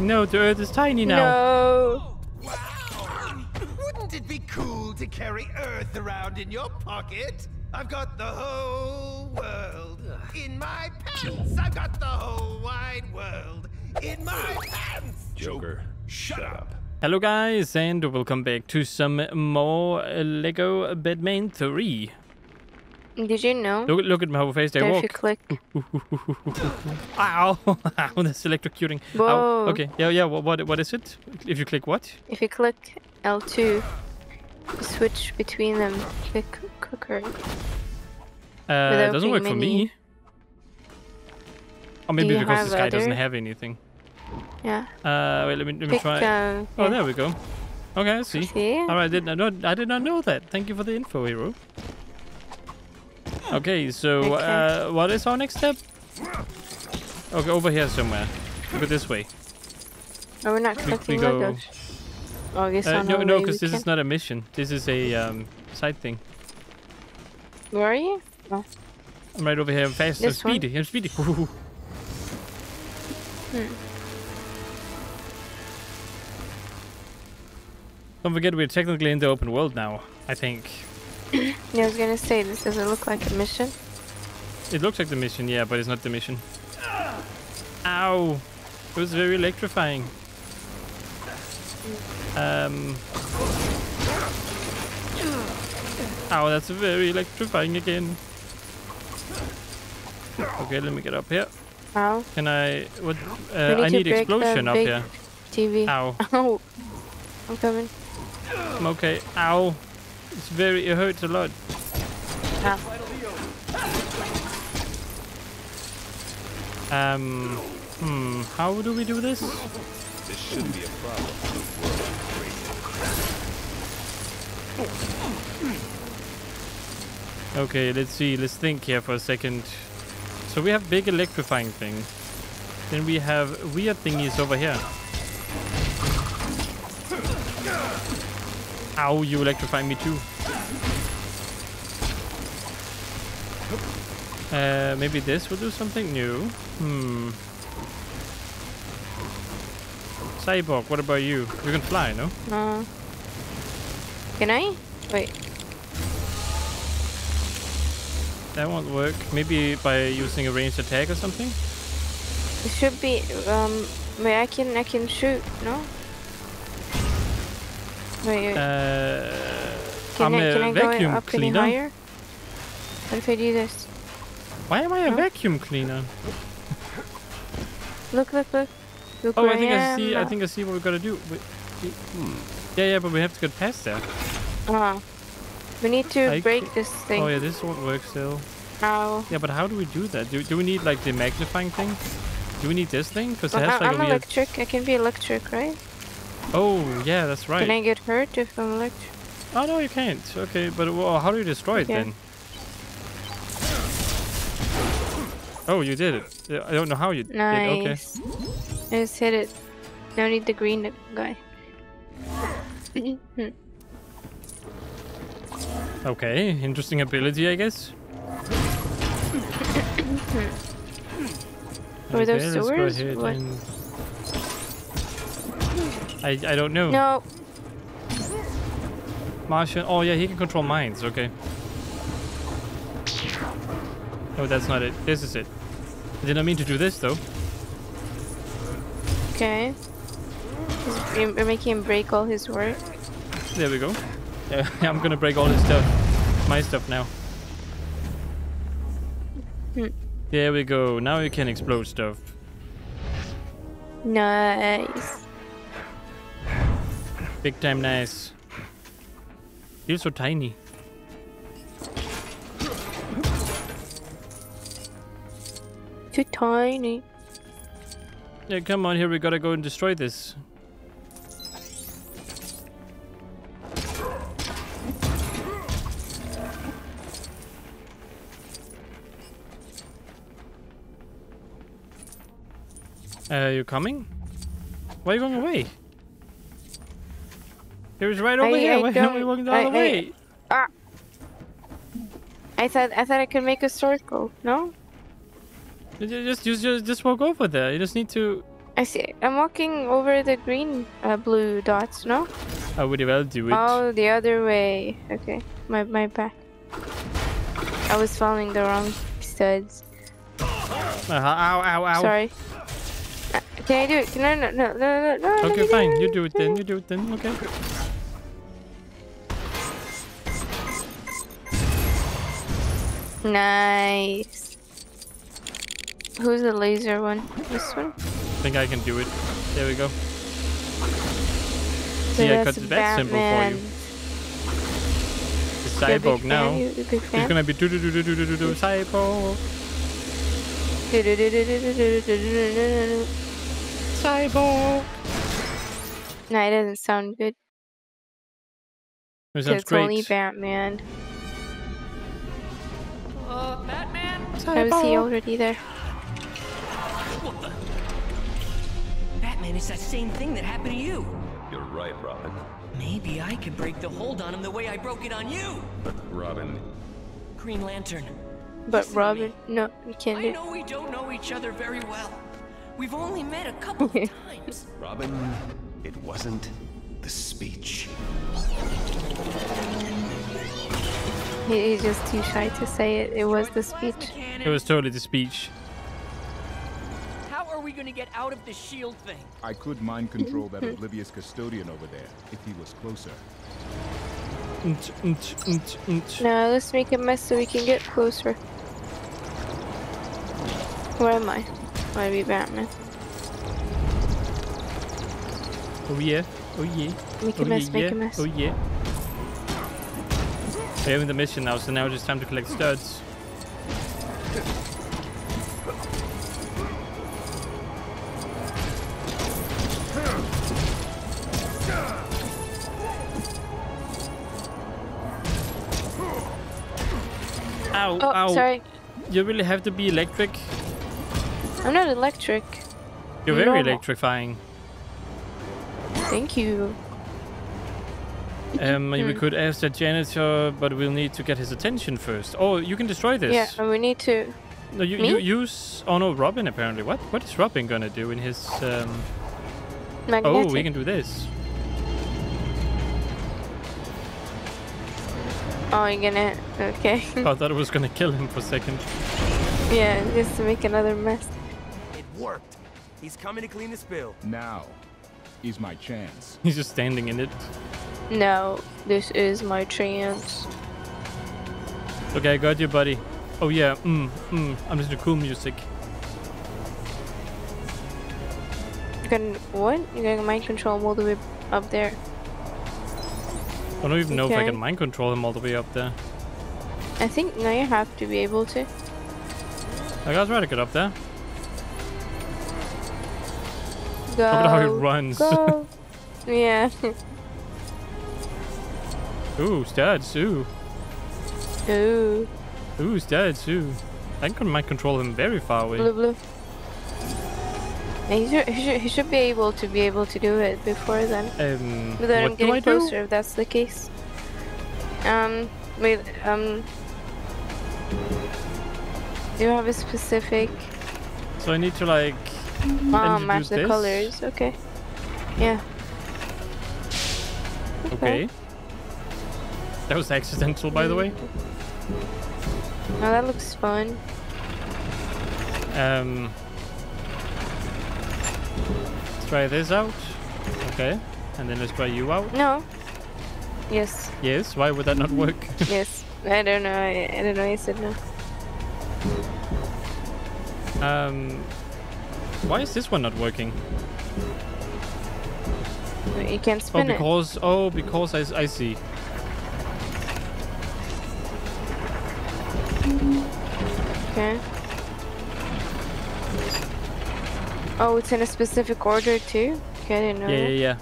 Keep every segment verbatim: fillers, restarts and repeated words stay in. No, the Earth is tiny now. No. Wow! Wouldn't it be cool to carry Earth around in your pocket? I've got the whole world in my pants. I've got the whole wide world in my pants. Joker, shut up. Hello guys, and welcome back to some more LEGO Batman three. Did you know? Look, look at my face, they walk. If you click. Ow! Ow, that's electrocuting. Whoa. Ow. Okay, yeah, yeah, what, what is it? If you click what? If you click L two, switch between them. Click cooker. Uh, it doesn't work mini. for me. Or maybe because this guy other? doesn't have anything. Yeah. Uh, wait, let me, let me Pick, try. Um, oh, yeah. There we go. Okay, I see. see? All right, I did not know. I did not know that. Thank you for the info, hero. Okay, so okay. Uh, what is our next step? Okay, over here somewhere. Go this way. Oh, we're not clicking we, we go. Oh, I guess uh, no, no, because this can. is not a mission. This is a um, side thing. Where are you? Oh. I'm right over here. I'm fast. This I'm speedy. One? I'm speedy. hmm. Don't forget, we're technically in the open world now, I think. Yeah, I was gonna say, this doesn't look like a mission. It looks like the mission, yeah, but it's not the mission. Ow! It was very electrifying. Um. Ow, that's very electrifying again. Okay, let me get up here. Ow. Can I... What? Uh, need I need explosion up here. T V. Ow. Ow. I'm coming. I'm okay. Ow. It's very... It hurts a lot. Ah. Um... Hmm... How do we do this? This shouldn't be a problem. Okay, let's see. Let's think here for a second. So we have big electrifying thing. Then we have weird thingies over here. Ow, you electrify me too. Uh, maybe this will do something new. Hmm. Cyborg, what about you? You can fly, no? No. Uh, can I? Wait. That won't work. Maybe by using a ranged attack or something? It should be... Um, wait, I can, I can shoot, no? Wait, uh, can I'm I, can a I vacuum go up cleaner. Any higher? What if I do this? Why am I no? a vacuum cleaner? Look, look, look! Look oh, I think I, I see. I think I see what we gotta do. We, we, hmm. Yeah, yeah, but we have to get past that. Uh-huh. We need to I break this thing. Oh yeah, this won't work still. How? Yeah, but how do we do that? Do do we need like the magnifying thing? Do we need this thing? Because well, like I'm a electric. Weird... I can be electric, right? Oh, yeah, that's right. Can I get hurt if I'm electric? Oh, no, you can't. Okay, but well, how do you destroy okay. it then? Oh, you did it. I don't know how you nice. did it. Okay. I just hit it. Now I need the green guy. Okay, interesting ability, I guess. Were okay, those swords? What? I, I don't know. No. Martian. Oh, yeah, he can control mines. Okay. No, that's not it. This is it. I didn't mean to do this, though. Okay. We're making him break all his work. There we go. Yeah, I'm gonna break all his stuff. My stuff now. Hmm. There we go. Now you can explode stuff. Nice. Big time nice. You're so tiny. Too tiny. Yeah, come on here, we gotta go and destroy this. Uh, you coming? Why are you going away? It was right over I, here. I Why are we walking the other way? I, ah. I thought I thought I could make a circle. No. You just you just just walk over there. You just need to I see. I'm walking over the green, uh, blue dots, no? I would well do it. Oh, the other way. Okay, my, my back. I was following the wrong studs. Uh-huh. Ow, ow, ow. Sorry. Uh, can I do it? Can I? No, no, no, no. Okay, no, fine. You do it then. You do it then. Okay. Nice. Who's the laser one? This one? I think I can do it. There we go. So yeah, that's, that's simple for you. It's Cyborg now. It's gonna be do do do do do do do Cyborg. Cyborg. No, it doesn't sound good. It sounds great. It's only Batman. Uh, Batman. How is he already there? What the? Batman is that same thing that happened to you. You're right, Robin. Maybe I could break the hold on him the way I broke it on you. But Robin. Green Lantern. But listen, Robin, no, we can't. I know we don't know each other very well. We've only met a couple of times. Robin, it wasn't the speech. He's just too shy to say it. It was the speech. It was totally the speech. How are we going to get out of the shield thing? I could mind control that oblivious custodian over there if he was closer. Now let's make a mess so we can get closer. Where am I? Might be Batman. Oh yeah. Oh yeah. Make a mess, make a mess. Oh yeah. We're in the mission now, so now it's time to collect studs. Ow, oh, ow. Sorry. You really have to be electric? I'm not electric. You're very no. electrifying. Thank you. Um, hmm. We could ask the janitor, but we'll need to get his attention first. Oh, you can destroy this. Yeah, we need to. No, you, Me? you use. Oh no, Robin apparently. What? What is Robin gonna do in his? Um... Magnetic. Oh, we can do this. Oh, you're gonna. Okay. I thought it was gonna kill him for a second. Yeah, just to make another mess. It worked. He's coming to clean the spill. Now is my chance. He's just standing in it. No, this is my chance. Okay, I got you, buddy. Oh yeah, mm, mm. I'm listening to cool music. You can what? You can mind control him all the way up there. I don't even you know can. if I can mind control him all the way up there. I think now you have to be able to. I gotta try to get up there. Go. Look at how he runs. Go. Yeah. Ooh, studs, ooh. Ooh. Ooh, studs, ooh. I can might control him very far away. Blue, blue. He should, he, should, he should be able to be able to do it before then. Um, but then what I'm getting do I closer do? if that's the case. Um, wait, um... Do you have a specific... So I need to like... Oh, match the this. colors, okay. Yeah. Okay. okay. That was accidental, by the way. Oh, that looks fun. Um, let's try this out. Okay, and then let's try you out. No. Yes. Yes. Why would that not work? Yes. I don't know. I, I don't know. I said no. Um, why is this one not working? You can't spin it. Oh, because it. oh, because I I see. Okay. Oh, it's in a specific order too? Okay, I didn't know. Yeah, that. yeah, yeah.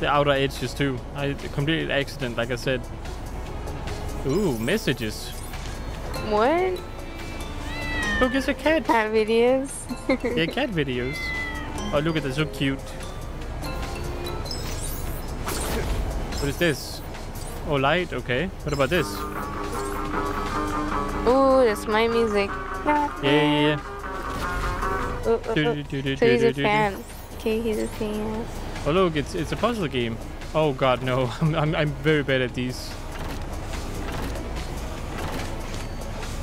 The outer edges too. I completed accident, like I said. Ooh, messages. What? Look, it's a cat. Cat videos. Yeah, cat videos. Oh, look at this. So cute. What is this? Oh, light. Okay. What about this? Ooh, that's my music. Yeah, yeah, yeah. oh, oh, oh. So he's a fan. Okay, he's a fan. Oh look, it's it's a puzzle game. Oh god, no! I'm I'm, I'm very bad at these.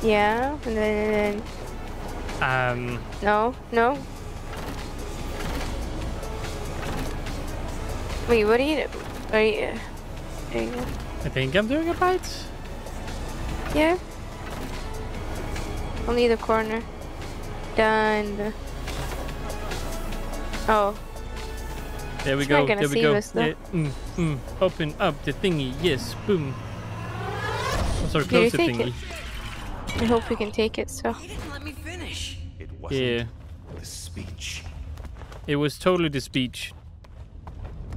Yeah, and then. Um. No, no. Wait, what are you? Are you? There you go. I think I'm doing it right. Yeah. Only the corner. Done. Oh. There we it's go. There we go. Us, yeah. mm, mm. Open up the thingy. Yes. Boom. I'm sorry. Close the thingy. It? I hope we can take it. So. He didn't let me finish. It wasn't yeah. The speech. It was totally the speech.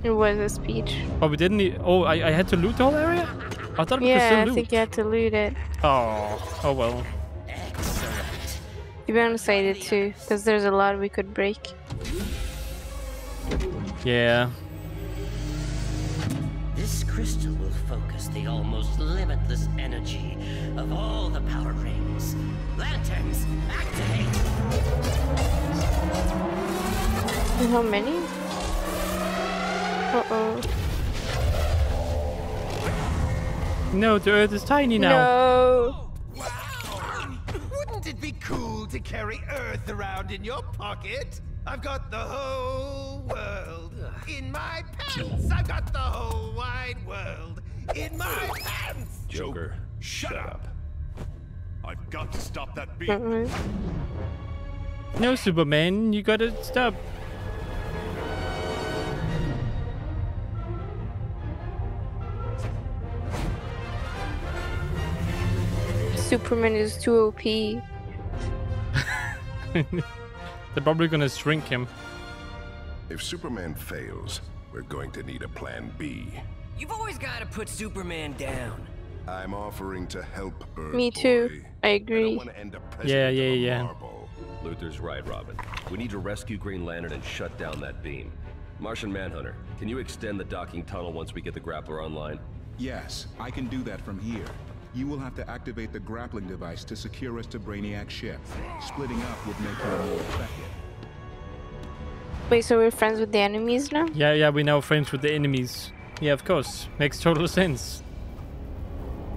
It was a speech. Oh, we didn't. E oh, I I had to loot the whole area. I thought we yeah, could still loot. Yeah, I think you had to loot it. Oh. Oh well. To be honest, I did too, because there's a lot we could break. Yeah. This crystal will focus the almost limitless energy of all the power rings. Lanterns, activate! How many? Uh-oh. No, the Earth is tiny now. No! It'd be cool to carry Earth around in your pocket. I've got the whole world in my pants. I've got the whole wide world in my pants. Joker, shut up. I've got to stop that beat. No, Superman, you gotta stop. Superman is too O P. They're probably gonna shrink him. If Superman fails, we're going to need a plan B. You've always got to put Superman down. I'm offering to help Earth. Me too. I agree. I end up yeah, yeah, yeah. Marble. Luther's right, Robin. We need to rescue Green Lantern and shut down that beam. Martian Manhunter, can you extend the docking tunnel once we get the grappler online? Yes, I can do that from here. You will have to activate the grappling device to secure us to Brainiac's ship. Splitting up would make her more effective. Wait, so we're friends with the enemies now? Yeah, yeah, we're now friends with the enemies. Yeah, of course. Makes total sense.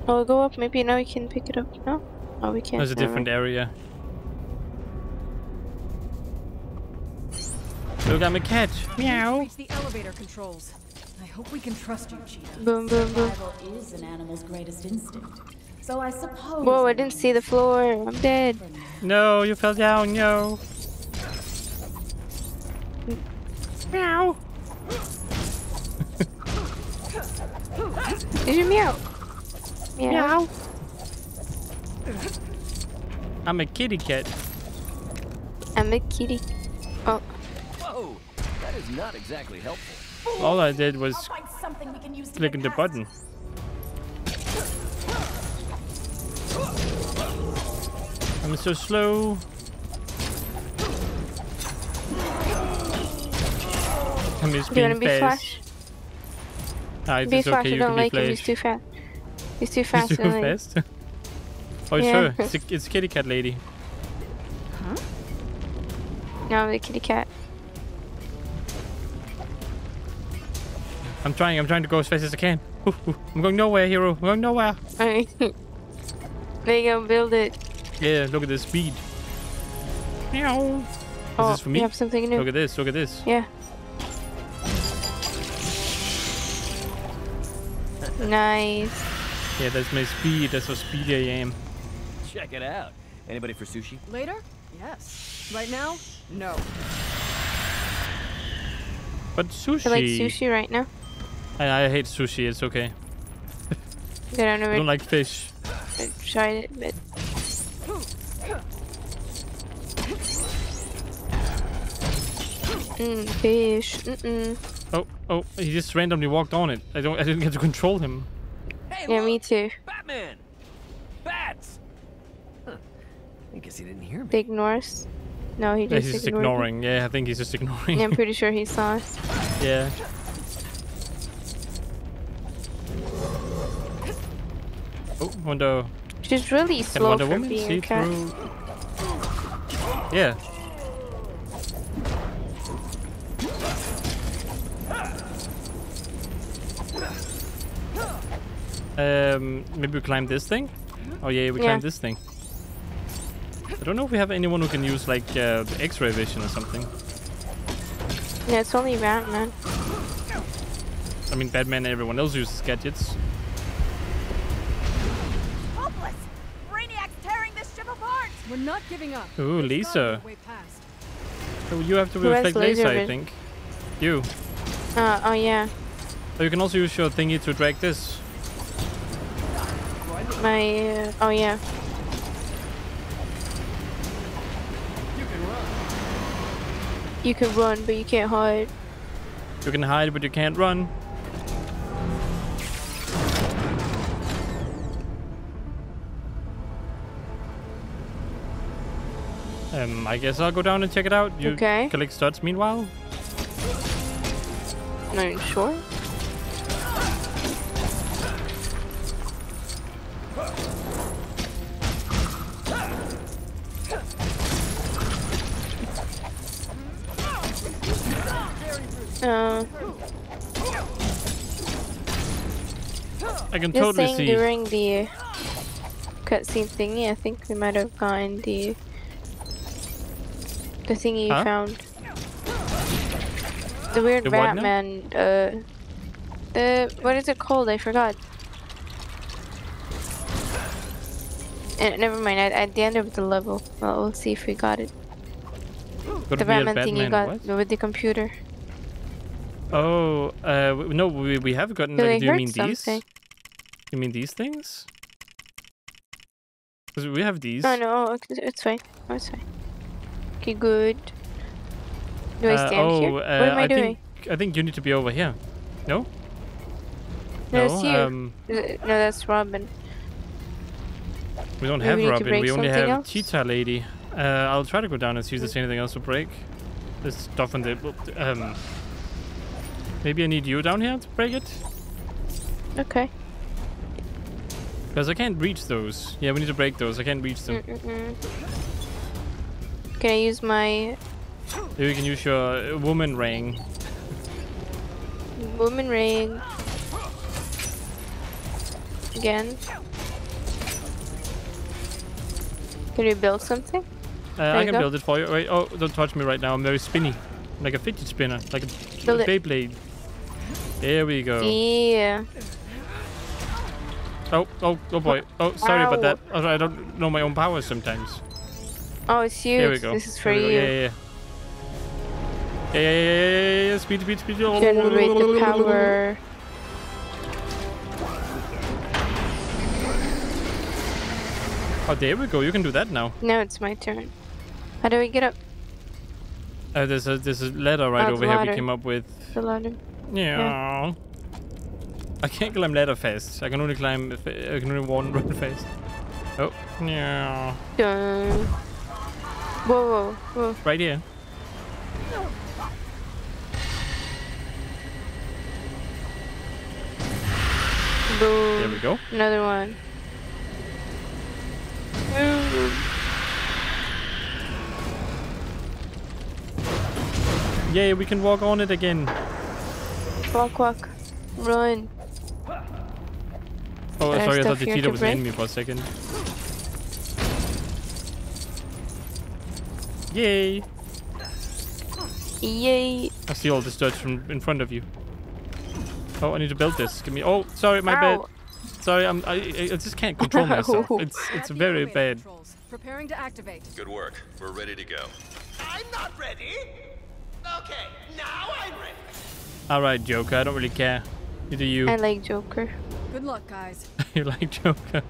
I'll go up. Maybe now we can pick it up. No? Oh, we can't. There's a different area. Look, I'm a cat. Meow. The elevator controls. I hope we can trust you, Chito. Boom, boom, boom. Survival is an animal's greatest instinct. So I suppose. Whoa! I didn't see the floor. I'm dead. No, you fell down. No. Meow. Did you meow? Meow. I'm a kitty cat. I'm a kitty. Oh. Whoa! That is not exactly helpful. All I did was clicking the button. I'm so slow. I'm just being fast. Ah, it's okay. Flash, you don't can like him. He's too fast. He's too fast. He's too fast. Oh, yeah. Sure. It's a, it's a kitty cat lady. Huh? No, I'm the kitty cat. I'm trying, I'm trying to go as fast as I can. Ooh, ooh. I'm going nowhere, hero. I'm going nowhere. There you go, build it. Yeah, look at the speed. Meow. Oh, is this for me? You have something new. Look at this, look at this. Yeah. Nice. Yeah, that's my speed. That's how speedy I am. Check it out. Anybody for sushi? Later? Yes. Right now? No. But sushi. I like sushi right now. I, I hate sushi, it's okay. I don't, know I don't like fish. I tried it, but... Mm, fish. Mm-mm. Oh, oh, he just randomly walked on it. I don't, I didn't get to control him. Hey, yeah, look, me too. Batman! Bats! Huh. I guess he didn't hear me. Big Norse. No, he just yeah, he's ignoring. Me. Yeah, I think he's just ignoring. Yeah, I'm pretty sure he saw us. Yeah. Oh, Wonder. She's really slow for being a cat. Yeah. Um, maybe we climb this thing? Oh yeah, we yeah. climb this thing. I don't know if we have anyone who can use like uh, X-ray vision or something. Yeah, it's only Batman. I mean, Batman and everyone else uses gadgets. Hopeless! Brainiac's tearing this ship apart! We're not giving up. Ooh, Lisa. So you have to reflect laser, I think. You. Uh, oh yeah. So you can also use your thingy to drag this. My, uh, oh yeah. You can run. You can run, but you can't hide. You can hide, but you can't run. Um, I guess I'll go down and check it out. You okay. collect studs meanwhile. Not even sure. Uh, I can totally see. During the cutscene thingy, I think we might have gotten the the thingy huh? you found. The weird the Batman. Uh, the what is it called? I forgot. And never mind. At, at the end of the level, well, we'll see if we got it. Could the Batman, Batman thing you got what? with the computer. Oh, uh, no, we, we have gotten, like, do you mean something. these? You mean these things? Because we have these. Oh, no, it's fine. Oh, it's fine. Okay, good. Do uh, I stand oh, here? What uh, am I, I doing? Think, I think you need to be over here. No? No, no, it's you. Um, no, that's Robin. We don't have we Robin, we only have else? Cheetah Lady. Uh, I'll try to go down and see if there's anything else to break. There's stuff on the... Um, Maybe I need you down here to break it? Okay. Because I can't reach those. Yeah, we need to break those. I can't reach them. Mm-mm-mm. Can I use my... Maybe you can use your woman ring. Woman ring. Again. Can you build something? Uh, I can go. build it for you. Wait, oh, don't touch me right now. I'm very spinny. Like a fidget spinner. Like a... Build Beyblade. There we go. Yeah. Oh, oh, oh boy. Oh, sorry Ow. about that. I don't know my own powers sometimes. Oh, it's you. There we go. This is for you. Yeah, yeah, yeah. Yeah, yeah, yeah. Speed, speed, speed. Generate the power. Oh, there we go. You can do that now. Now it's my turn. How do we get up? Uh, there's a there's a ladder right oh, over ladder. here we came up with. The ladder. Yeah. yeah. I can't climb ladder fast. I can only climb. I can only one run fast. Oh. Yeah. Uh, whoa, whoa, whoa. Right here. Boom. There we go. Another one. Boom. Yeah, we can walk on it again. Walk, walk. Run. Oh, sorry, I thought the Cheetah was an enemy for a second. Yay. Yay. I see all the studs from in front of you. Oh, I need to build this. Give me... Oh, sorry, my bad. Sorry, I'm, I, I just can't control myself. It's, it's very bad. Preparing to activate. Good work. We're ready to go. I'm not ready. Okay, now I'm ready. Alright, Joker, I don't really care. Neither you. I like Joker. Good luck, guys. You like Joker?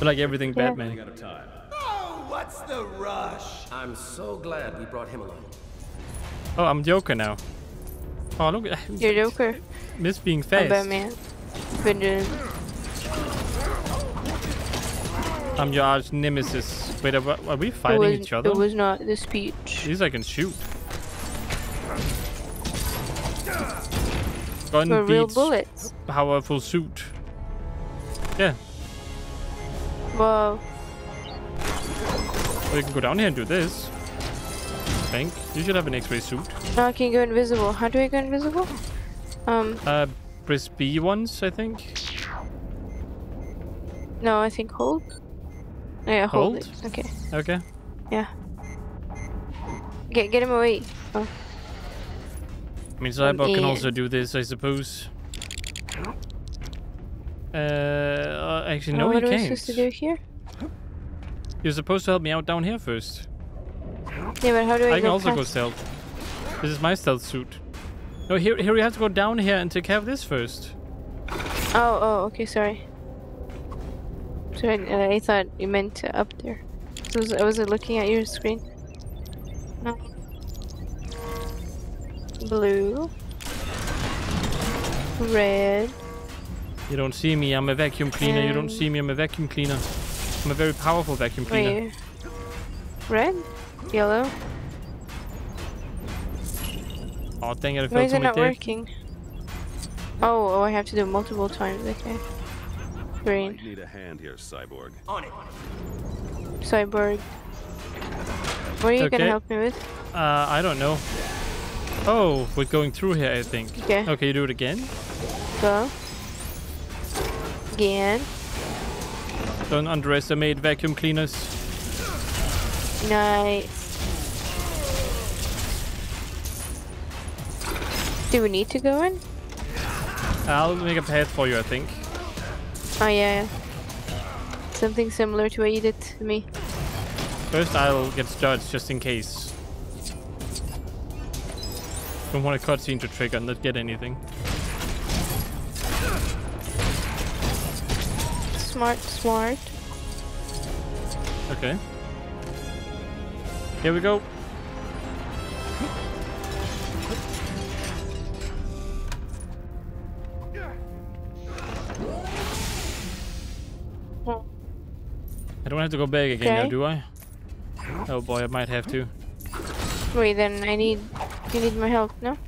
I like everything yeah. Batman. Out of time. Oh, what's the rush? I'm so glad we brought him along. Oh, I'm Joker now. Oh, look. You're Joker. Miss being fast. I'm Batman. I'm your arch nemesis. Wait, are, are we fighting was, each other? It was not the speech. At least I can shoot. Gun For real bullets. Powerful suit. Yeah. Whoa. We can go down here and do this. I think you should have an X-ray suit. Now I can go invisible. How do I go invisible? Um. Uh, press B once, I think. No, I think hold. Oh, yeah, hold. hold? It. Okay. Okay. Yeah. Get get him away. Oh. I mean, Cyborg yeah. can also do this, I suppose. Uh, actually, no, oh, he can't. What are we supposed to do here? You're supposed to help me out down here first. Yeah, but how do I? I can also past? go stealth. This is my stealth suit. No, here, here we have to go down here and take care of this first. Oh, oh, okay, sorry. Sorry, uh, I thought you meant uh, up there. So was, was it looking at your screen? No. Blue. Red. You don't see me, I'm a vacuum cleaner. Um, you don't see me, I'm a vacuum cleaner. I'm a very powerful vacuum cleaner. Wait. Red? Yellow? Oh, dang it, I fell to my death. Why is it not working? Oh, oh, I have to do multiple times, okay. Green. I need a hand here, Cyborg. On it. Cyborg. What are you okay. gonna help me with? Uh, I don't know. Oh, we're going through here, I think. Okay. Okay, you do it again. Go. Again. Don't underestimate vacuum cleaners. Nice. Do we need to go in? I'll make a path for you, I think. Oh yeah, yeah. Something similar to what you did to me. First I'll get started just in case. Don't want a cutscene to trigger and not get anything. Smart, smart. Okay. Here we go. I don't have to go back again okay. now, do I? Oh boy, I might have to. Wait, then I need... You need my help, no?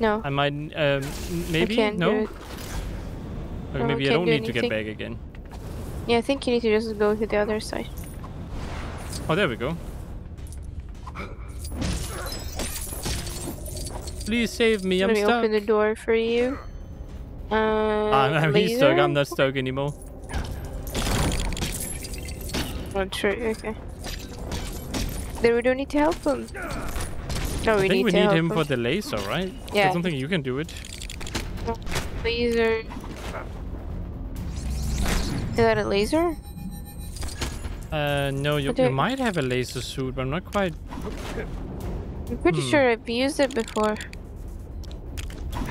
No. I might... Um, maybe? I can't no? Do it. Okay, no, maybe I don't do need anything. to get back again. Yeah, I think you need to just go to the other side. Oh, there we go. Please save me, I'm Let me stuck. Let me open the door for you. Uh, I'm, I'm stuck, I'm not stuck anymore. Not sure. Okay. Then we don't need to help him. No, we I think need we to need help him, him for the laser, right? Yeah. I don't think you can do it. Laser. Is that a laser? Uh, no. You, you might have a laser suit, but I'm not quite. I'm pretty hmm. sure I've used it before.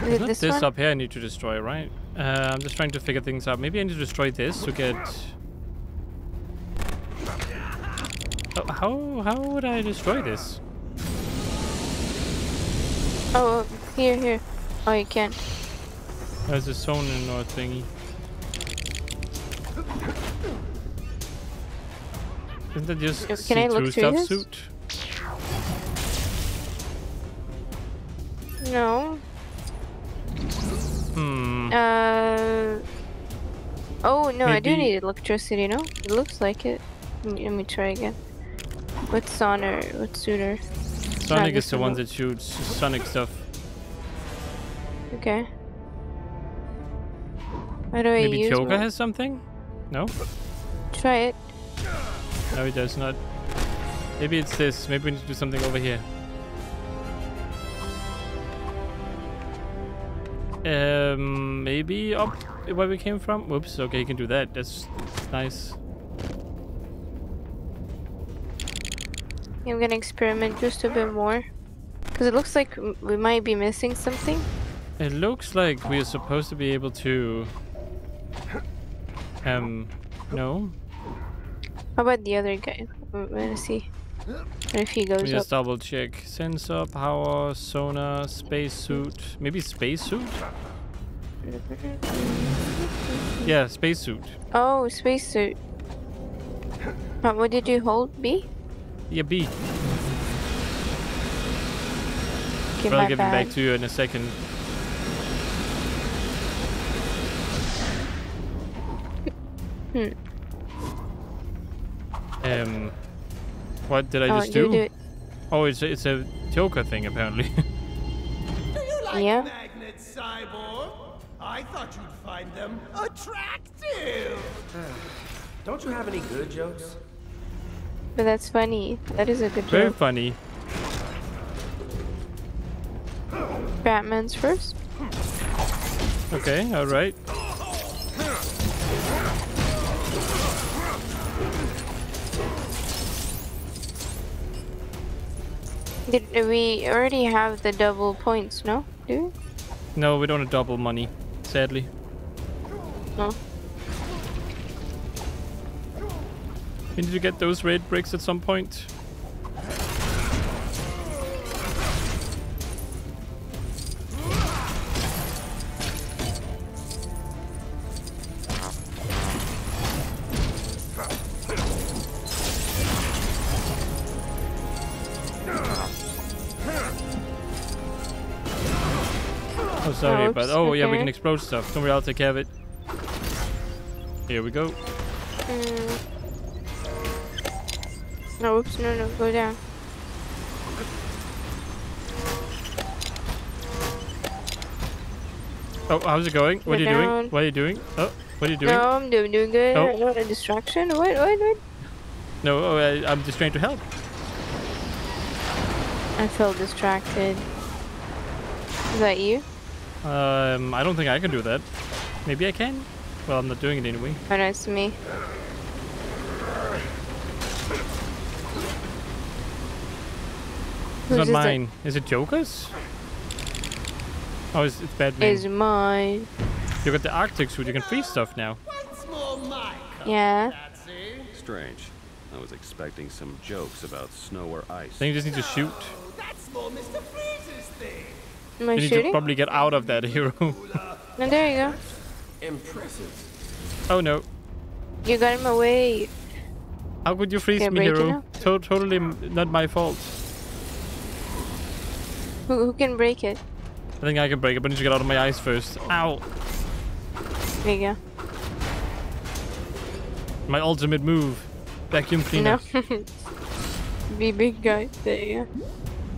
Is it this, this one? Up here I need to destroy, right? Uh, I'm just trying to figure things out. Maybe I need to destroy this to get. Oh, how how would I destroy this? Oh, here, here. Oh, you can. There's a sonar thingy. Isn't that just can see I look through stuff this? Suit? No. Hmm. Uh. Oh no, Maybe. I do need electricity. No, it looks like it. Let me try again. What's Sonar? What's Suitor? Sonic is the one that shoots Sonic stuff. Okay. How do I use it? Maybe Joker has something? No? Try it. No, he does not. Maybe it's this. Maybe we need to do something over here. Um, maybe up where we came from? Whoops, okay, you can do that. That's nice. I'm gonna experiment just a bit more. Because it looks like we might be missing something. It looks like we are supposed to be able to... Um, no? How about the other guy? Let's see. What if he goes up? Just double check. Sensor, power, sonar, spacesuit. Maybe spacesuit? Yeah, spacesuit. Oh, spacesuit. But what did you hold? B? Yeah, B. Okay, I'll give it back to you in a second. Hmm. Um. What did I oh, just do? do it. Oh, it's a, it's a Joker thing apparently. Do you like yeah. magnets, Cyborg? I thought you'd find them attractive. Don't you have any good jokes? But that's funny. That is a good Very joke. Very funny. Batman's first. Okay, alright. Did we already have the double points, no? Do we? No, we don't have double money, sadly. No. We need to get those red bricks at some point. Oh, sorry, Oops, but oh okay. yeah, we can explode stuff. Don't worry, I'll take care of it. Here we go. Mm. No, oops, no, no, go down. Oh, how's it going? What go are you down. doing? What are you doing? Oh, what are you doing? No, I'm doing, doing good. Oh. Not a distraction. What, what, what? No, oh, I, I'm just trying to help. I feel distracted. Is that you? Um, I don't think I can do that. Maybe I can? Well, I'm not doing it anyway. Oh, no, it's me. It's Who's not mine. It? Is it Joker's? Oh, it's, it's Batman. It's mine. You got the Arctic suit. You can freeze stuff now. Once more my yeah. Strange. I was expecting some jokes about snow or ice. Then you just need to shoot. No, that's more Mister Freeze's thing. Am I you need shooting? to probably get out of that, hero. Oh, there you go. Impressive. Oh no. You got him away. How could you freeze They're me, hero? To totally not my fault. Who, who can break it? I think I can break it, but I need to get out of my eyes first. Ow! There you go. My ultimate move. Vacuum cleaner. No. Be big guy. There you go.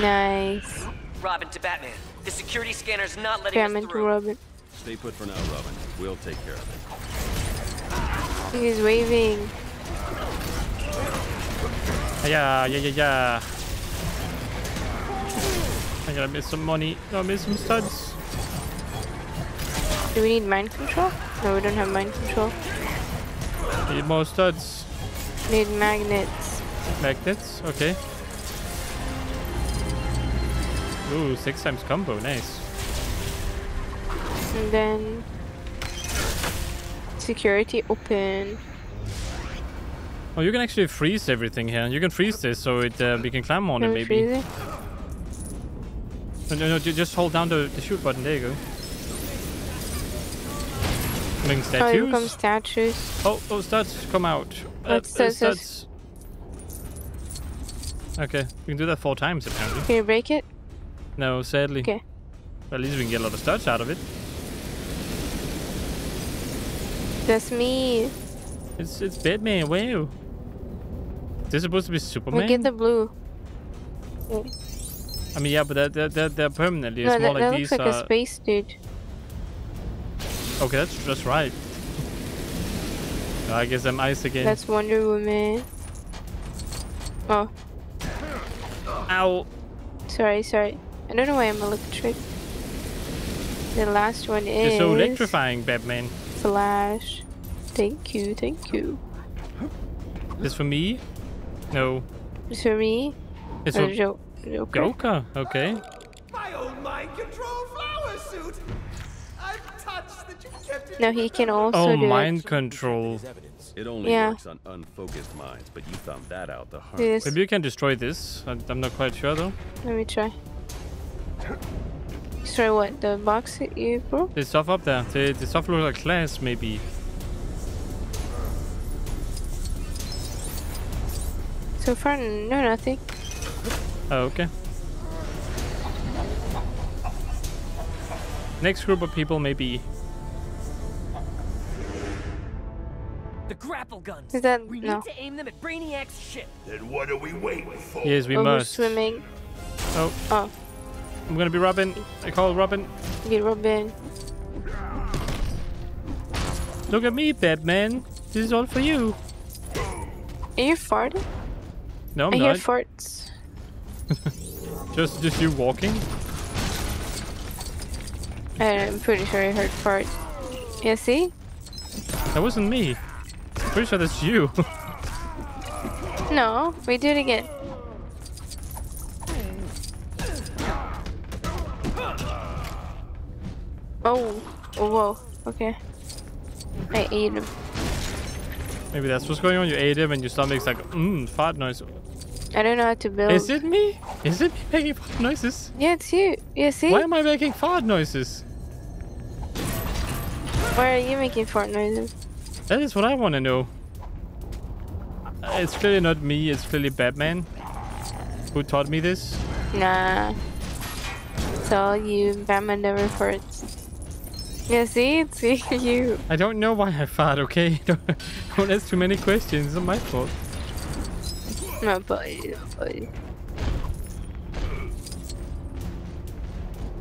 Nice. Robin to Batman. The security scanner's not letting Batman us through. Batman to Robin. Stay put for now, Robin. We'll take care of it. He's waving. Yeah, yeah, yeah, yeah. I gotta miss some money. No, I miss some studs. Do we need mind control? No, we don't have mind control. Need more studs. Need magnets. Magnets? Okay. Ooh, six times combo. Nice. And then... security open. Oh, you can actually freeze everything here. You can freeze this so it uh, we can climb on can it maybe. It? No, no, no, just hold down the, the shoot button. There you go. Making statues. Oh, here come statues. Oh, oh, studs come out. What uh, studs? studs? Okay, we can do that four times apparently. Can you break it? No, sadly. Okay. Well, at least we can get a lot of studs out of it. That's me. It's it's Batman. Wow. This supposed to be Superman? We get the blue. I mean, yeah, but they're, they're, they're, they're permanently. It's no, more that, like that these looks like are... a space dude. Okay, that's, that's right. I guess I'm ice again. That's Wonder Woman. Oh. Ow. Sorry, sorry. I don't know why I'm electric. The last one is... You're so electrifying, Batman. Flash. Thank you, thank you. This for me? No. This for me? It's for jo Joker. Joker, okay. My own mind control flower suit. I'm touched that you kept it. No, he can also oh, do mind it. control. It only yeah. works on unfocused minds, but you found that out the hard way. Maybe you can destroy this. I'm, I'm not quite sure though. Let me try. Destroy what? The box that you broke? The stuff up there. The, the stuff looks like glass, maybe. So far, no, nothing. Oh, okay. Next group of people, maybe. The grapple guns. Is that we no. need to aim them at Brainiac's ship. Then what are we waiting for? Yes, we oh, must. Swimming. Oh. Oh. I'm gonna be Robin. I call Robin. Get Robin. Look at me, Batman. This is all for you. Are you farting? No, I'm I not. I hear farts. just, just you walking? I'm pretty sure I heard fart. Yeah, see? That wasn't me. I'm pretty sure that's you. No, we did it again. Oh, whoa, okay. I ate him. Maybe that's what's going on. You ate him and your stomach's like, mmm, fart noise. I don't know how to build. Is it me? Is it me making fart noises? Yeah, it's you. Yeah, see? Why am I making fart noises? Why are you making fart noises? That is what I want to know. It's clearly not me, it's clearly Batman. Who taught me this? Nah. It's all you. Batman never farts. Yeah, see? It's you. I don't know why I fart, okay? Don't ask too many questions. It's not my fault. My body, my body.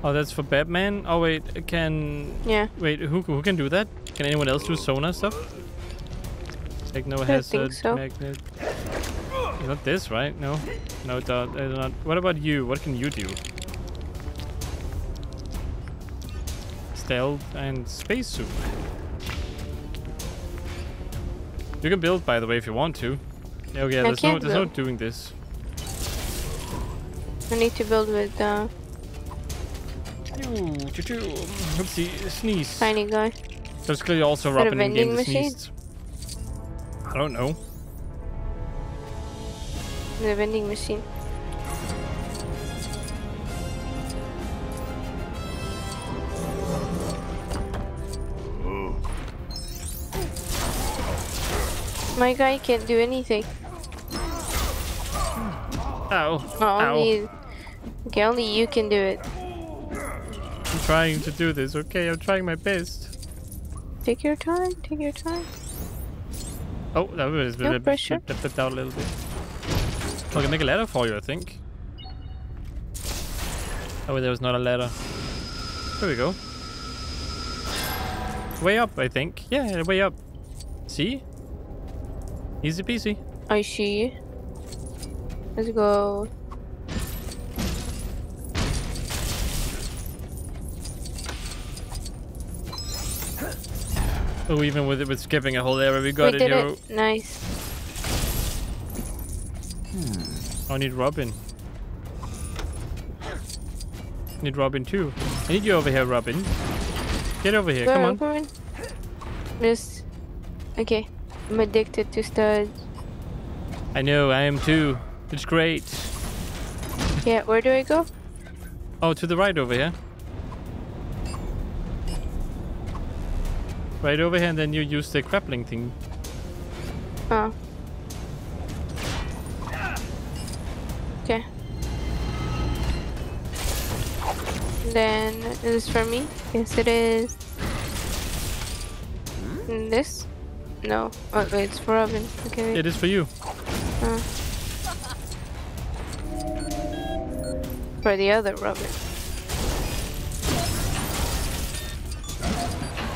Oh, that's for Batman? Oh, wait. Can... Yeah. Wait, who, who can do that? Can anyone else do sonar stuff? Like no hazard, so. Magnet. It's not this, right? No. No, it's not, it's not. What about you? What can you do? Stealth and spacesuit. You can build, by the way, if you want to. Okay, yeah, there's no, there's no doing this. I need to build with uh Ooh, choo choo. Oopsie, sneeze. Tiny guy. There's clearly also Robin in game that sneezed. I don't know. The vending machine. My guy can't do anything. Ow. Oh, only, Ow. Okay, only you can do it. I'm trying to do this, okay? I'm trying my best. Take your time, take your time. Oh, that was no pressure. Dipped out a little bit. I can make a ladder for you, I think. Oh, there was not a ladder. There we go. Way up, I think. Yeah, way up. See? Easy peasy. I see. Let's go. Oh, even with it, with skipping a whole area, we got we it, yo. Nice. Hmm. I need Robin. I need Robin too. I need you over here, Robin. Get over here, go come on. on. Just okay. I'm addicted to studs. I know, I am too. It's great. Yeah, where do I go? Oh, to the right over here. Right over here, and then you use the grappling thing. Oh. Okay. Then, is this for me? Yes, it is. And this? No. Oh, wait, it's for Robin. Okay. It is for you. Uh. For the other Robin.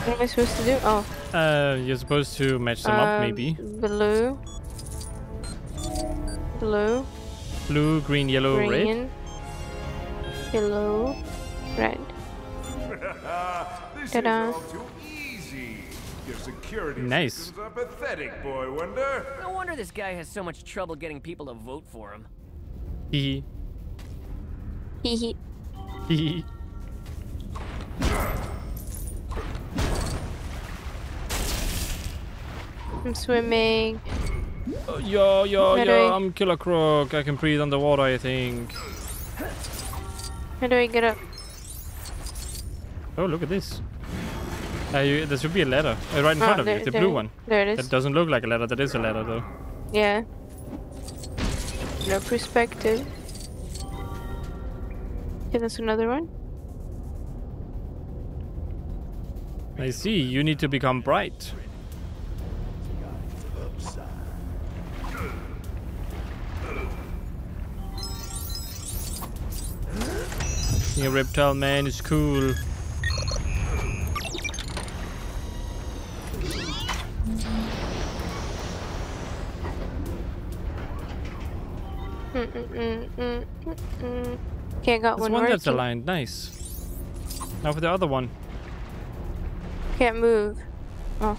What am I supposed to do? Oh. Uh, you're supposed to match them um, up, maybe. Blue. Blue. Blue, green, yellow, green, red. Yellow, red. Ta-da. Your security nice. Are pathetic, boy Wonder. No wonder this guy has so much trouble getting people to vote for him. Hee hee. Hee hee. I'm swimming. Uh, yo, yo, How yo, I'm Killer Croc. I can breathe underwater, I think. How do I get up? Oh, look at this. Uh, you, there should be a ladder uh, right in oh, front of there, you, the there, blue one. There it is. That doesn't look like a ladder, that is a ladder though. Yeah. No perspective. Okay, that's another one. I see, you need to become bright. Your reptile man is cool. mm, mm, mm, mm. Okay, I got There's one. one that's aligned. Nice. Now for the other one. Can't move. Oh,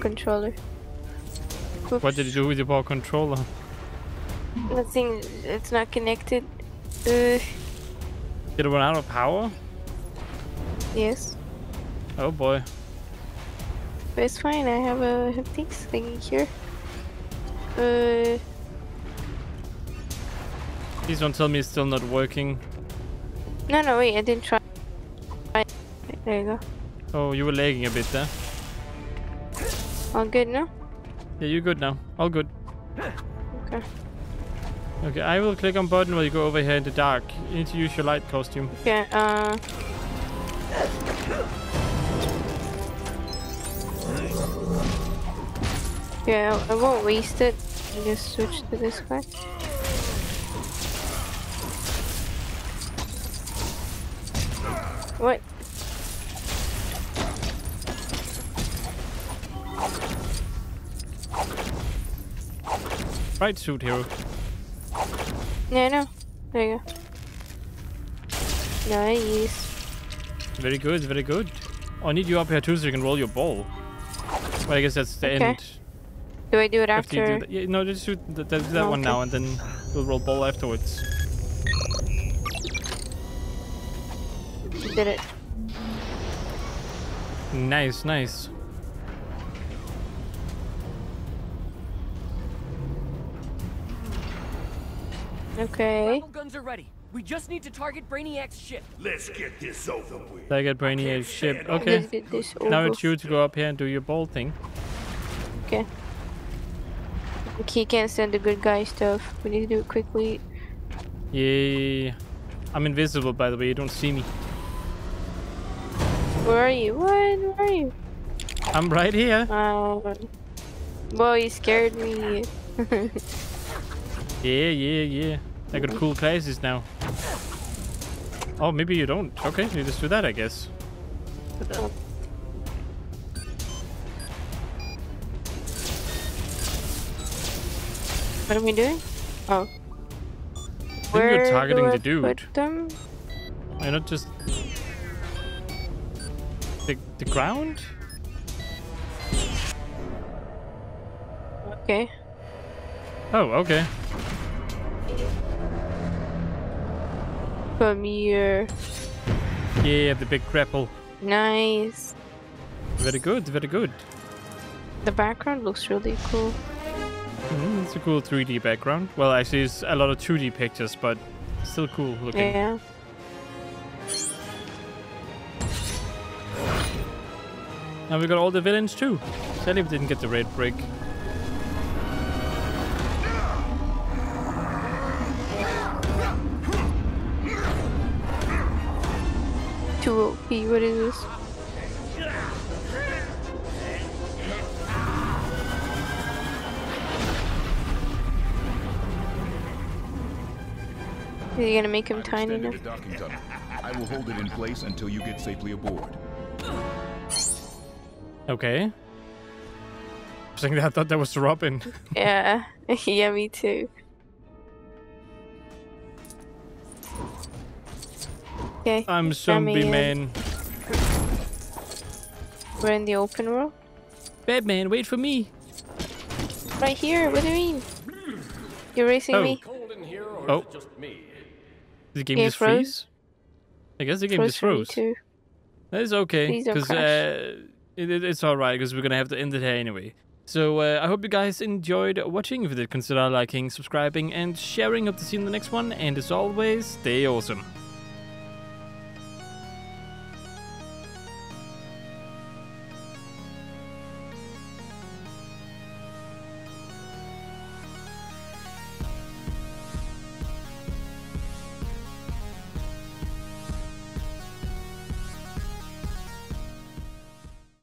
controller. Oops. What did you do with your power controller? Nothing. It's not connected. Uh. Did it run out of power? Yes. Oh boy. But it's fine. I have a haptics thingy here. Uh. Please don't tell me it's still not working. No, no, wait, I didn't try. There you go. Oh, you were lagging a bit there. All good now? Yeah, you're good now. All good. Okay. Okay, I will click on button while you go over here in the dark. You need to use your light costume. Okay, uh... yeah, I won't waste it. I just switch to this guy. What? Right suit, hero. Yeah, I know. There you go. Nice. Very good, very good. Oh, I need you up here too so you can roll your ball. Well, I guess that's the okay. end. Do I do it after? after do yeah, no, just do that, that, that oh, one okay. now and then we'll roll ball afterwards. Did it. Nice, nice. Okay. Rebel guns are ready. We just need to target Brainiac's ship. Let's get this over with. Target Brainiac's ship. Okay. Now it's you to go up here and do your ball thing. Okay. He can't send the good guy stuff. We need to do it quickly. Yay. I'm invisible, by the way. You don't see me. Where are you? What? Where are you? I'm right here. Oh. Boy, you scared me. yeah, yeah, yeah. I got cool classes now. Oh, maybe you don't. Okay, you just do that, I guess. What are we doing? Oh. I think you're targeting the dude. Why not just... The, the ground? Okay. Oh, okay. Come here. Yeah, the big grapple. Nice. Very good, very good. The background looks really cool. Mm-hmm, it's a cool three D background. Well, actually, it's a lot of two D pictures, but still cool looking. Yeah. Now we got all the villains too. Sadly we didn't get the red brick. two O P, what is this? Are you gonna make him tiny enough? I will hold it in place until you get safely aboard. Okay. I thought that was Robin. yeah. Yeah, me too. Okay. I'm Zombie Man. We're in the open world. Batman, wait for me. Right here. What do you mean? You're racing oh. me. Oh. Did the game yeah, just froze? freeze? I guess the game froze just froze. Too. That is okay. Because uh. It, it, it's alright, because we're going to have to end it here anyway. So, uh, I hope you guys enjoyed watching. If you did, consider liking, subscribing, and sharing. Hope to see you in the next one. And as always, stay awesome.